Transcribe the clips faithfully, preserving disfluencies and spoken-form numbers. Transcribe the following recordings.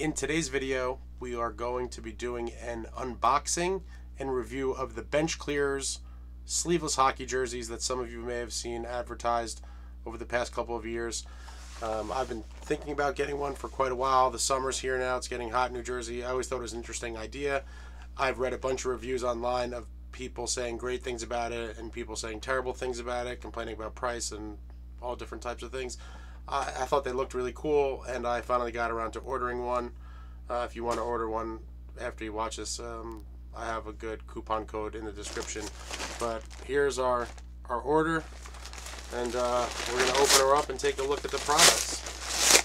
In today's video, we are going to be doing an unboxing and review of the Bench Clearers sleeveless hockey jerseys that some of you may have seen advertised over the past couple of years. Um, I've been thinking about getting one for quite a while. The summer's here now. It's getting hot in New Jersey. I always thought it was an interesting idea. I've read a bunch of reviews online of people saying great things about it and people saying terrible things about it, complaining about price and all different types of things. I, I thought they looked really cool, and I finally got around to ordering one. Uh, if you want to order one after you watch this, um, I have a good coupon code in the description. But here's our, our order, and uh, we're going to open her up and take a look at the products.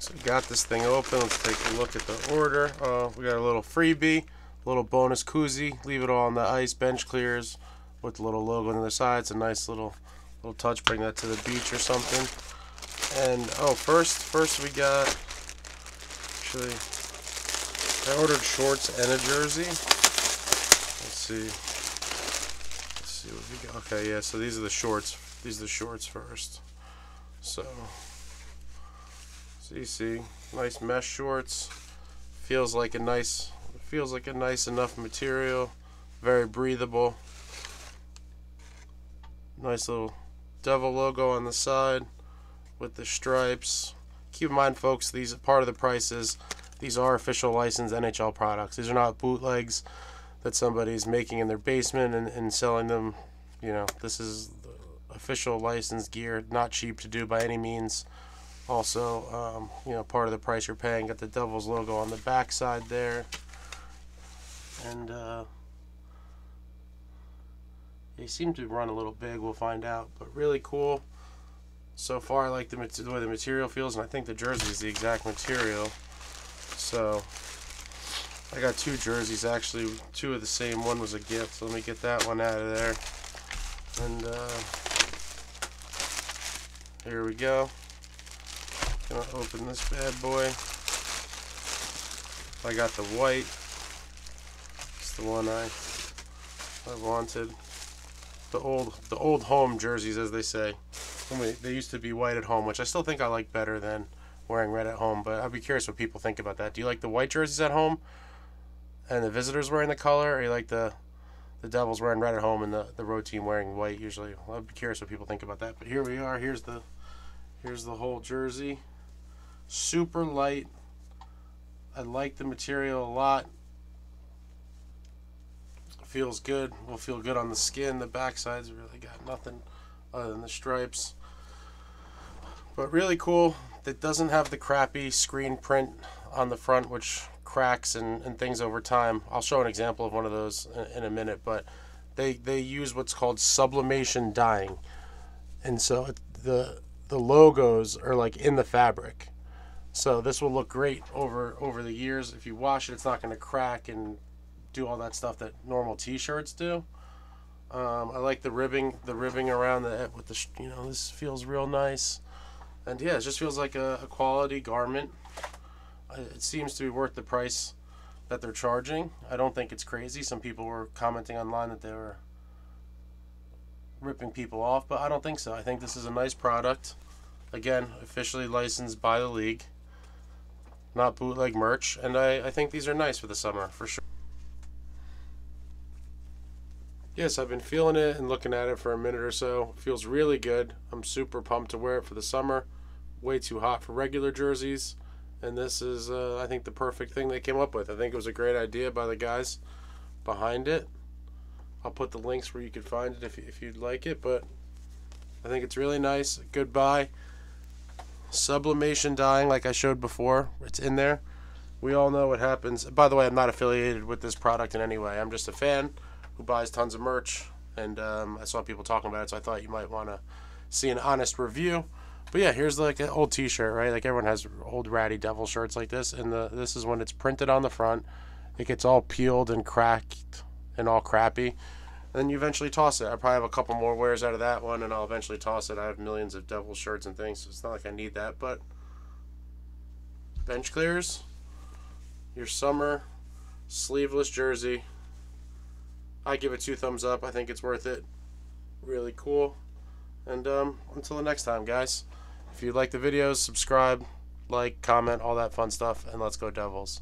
So we got this thing open. Let's take a look at the order. Uh, we got a little freebie. Little bonus koozie. Leave it all on the ice. Bench Clearers with the little logo on the side. It's a nice little little touch. Bring that to the beach or something. And oh, first first we got, actually, I ordered shorts and a jersey. Let's see. Let's see what we got. Okay, yeah. So these are the shorts. These are the shorts first. So, so you see, nice mesh shorts. Feels like a nice. Feels like a nice enough material, very breathable. Nice little devil logo on the side with the stripes. Keep in mind, folks, these are part of the prices. These are official licensed N H L products. These are not bootlegs that somebody's making in their basement and, and selling them. You know, this is official licensed gear, not cheap to do by any means. Also, um, you know, part of the price you're paying. Got the Devils logo on the back side there. And uh, they seem to run a little big, we'll find out, but really cool. So far, I like the, the way the material feels, and I think the jersey is the exact material. So I got two jerseys, actually, two of the same. One was a gift, so let me get that one out of there. And uh, here we go. Gonna open this bad boy. I got the white. The one I I wanted, the old the old home jerseys, as they say. I mean, they used to be white at home, which I still think I like better than wearing red at home. But I'd be curious what people think about that. Do you like the white jerseys at home and the visitors wearing the color, or you like the the Devils wearing red at home and the the road team wearing white usually? Well, I'd be curious what people think about that. But here we are. Here's the here's the whole jersey. Super light. I like the material a lot. Feels good, will feel good on the skin. The back side's really got nothing other than the stripes. But really cool. It doesn't have the crappy screen print on the front, which cracks and, and things over time. I'll show an example of one of those in, in a minute, but they they use what's called sublimation dyeing. And so it, the the logos are like in the fabric. So this will look great over, over the years. If you wash it, it's not gonna crack and do all that stuff that normal t-shirts do. um, I like the ribbing the ribbing around the with the you know this feels real nice. And yeah, it just feels like a, a quality garment. It seems to be worth the price that they're charging. I don't think it's crazy. Some people were commenting online that they were ripping people off, but I don't think so. I think this is a nice product, again, officially licensed by the league, not bootleg merch. And I, I think these are nice for the summer for sure. Yes, I've been feeling it and looking at it for a minute or so. It feels really good. I'm super pumped to wear it for the summer. Way too hot for regular jerseys. And this is, uh, I think, the perfect thing they came up with. I think it was a great idea by the guys behind it. I'll put the links where you can find it if, if you'd like it. But I think it's really nice. Good buy. Sublimation dyeing, like I showed before. It's in there. We all know what happens. By the way, I'm not affiliated with this product in any way. I'm just a fan who buys tons of merch, and um, I saw people talking about it, so I thought you might want to see an honest review. But yeah, here's like an old t-shirt, right? Like everyone has old ratty Devil shirts like this, and the, this is when it's printed on the front. It gets all peeled and cracked and all crappy, and then you eventually toss it. I probably have a couple more wears out of that one, and I'll eventually toss it. I have millions of Devil shirts and things, so it's not like I need that. But Bench Clearers, your summer sleeveless jersey. I give it two thumbs up. I think it's worth it. Really cool. And um, until the next time, guys, if you like the videos, subscribe, like, comment, all that fun stuff, and let's go Devils.